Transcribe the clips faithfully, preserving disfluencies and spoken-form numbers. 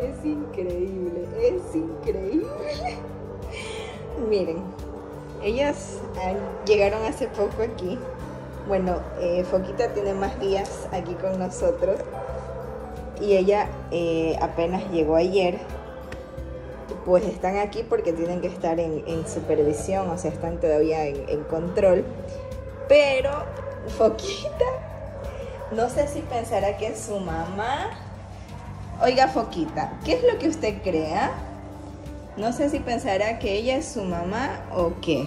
Es increíble, es increíble. Miren, ellas llegaron hace poco aquí. Bueno, eh, Foquita tiene más días aquí con nosotros. Y ella eh, apenas llegó ayer. Pues están aquí porque tienen que estar en, en supervisión. O sea, están todavía en, en control. Pero Foquita, no sé si pensará que es su mamá. Oiga, Foquita, ¿qué es lo que usted crea? No sé si pensará que ella es su mamá o qué.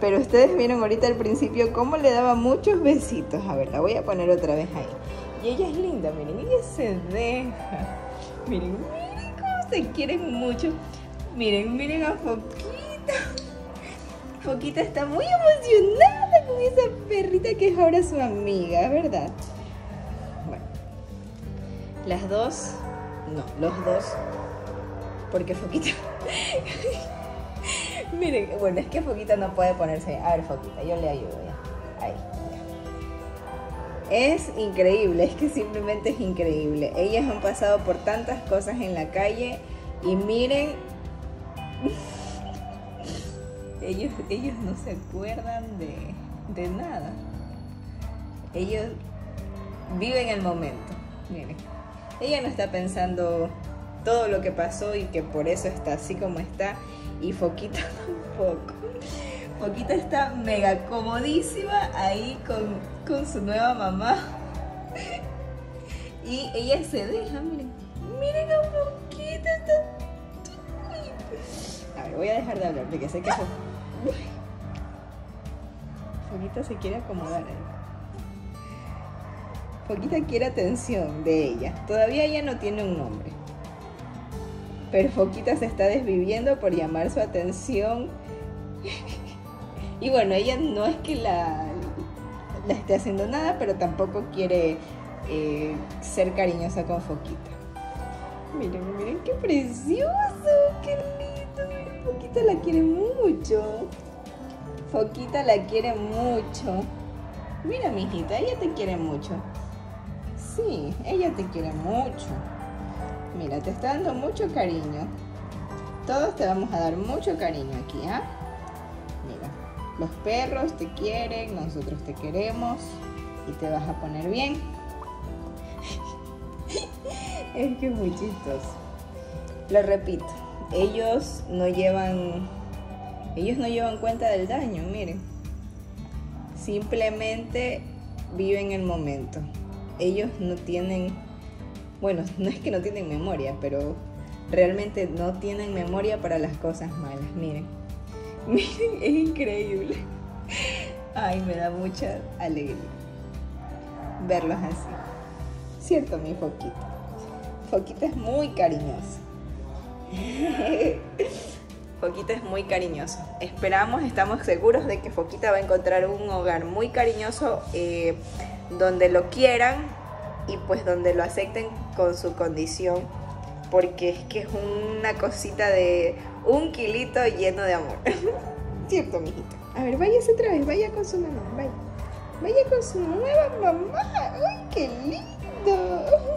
Pero ustedes vieron ahorita al principio cómo le daba muchos besitos. A ver, la voy a poner otra vez ahí. Y ella es linda, miren, ella se deja. Miren, miren cómo se quieren mucho. Miren, miren a Foquita. Foquita está muy emocionada con esa perrita que es ahora su amiga, ¿verdad? Bueno, las dos... No, los dos. Porque Foquita... Miren, bueno, es que Foquita no puede ponerse... A ver, Foquita, yo le ayudo ya. Ahí. Ya. Es increíble, es que simplemente es increíble. Ellas han pasado por tantas cosas en la calle y miren... ellos, ellos no se acuerdan de, de nada. Ellos viven el momento. Miren. Ella no está pensando todo lo que pasó y que por eso está así como está. Y Foquita tampoco. Foquita está mega comodísima ahí con, con su nueva mamá. Y ella se deja, miren. Miren a Foquita. Está... A ver, voy a dejar de hablar porque sé que... Fo... Foquita se quiere acomodar ahí. Foquita quiere atención de ella. Todavía ella no tiene un nombre. Pero Foquita se está desviviendo por llamar su atención. Y bueno, ella no es que la, la esté haciendo nada, pero tampoco quiere eh, ser cariñosa con Foquita. Miren, miren qué precioso, qué lindo. Miren, Foquita la quiere mucho. Foquita la quiere mucho. Mira, mijita, ella te quiere mucho. Sí, ella te quiere mucho. Mira, te está dando mucho cariño. Todos te vamos a dar mucho cariño aquí, ¿ah? ¿eh? Mira, los perros te quieren, nosotros te queremos. Y te vas a poner bien. Es que es muy chistoso. Lo repito, ellos no llevan... Ellos no llevan cuenta del daño, miren. Simplemente viven el momento. Ellos no tienen, bueno, no es que no tienen memoria, pero realmente no tienen memoria para las cosas malas. Miren, miren, es increíble. Ay, me da mucha alegría verlos así. Cierto, mi Foquita. Foquita es muy cariñosa. Foquita es muy cariñosa. Esperamos, estamos seguros de que Foquita va a encontrar un hogar muy cariñoso, eh, donde lo quieran y pues donde lo acepten con su condición, porque es que es una cosita de un kilito lleno de amor. Cierto, mijito. A ver, váyase otra vez, vaya con su mamá, vaya. Vaya con su nueva mamá. ¡Uy, qué lindo!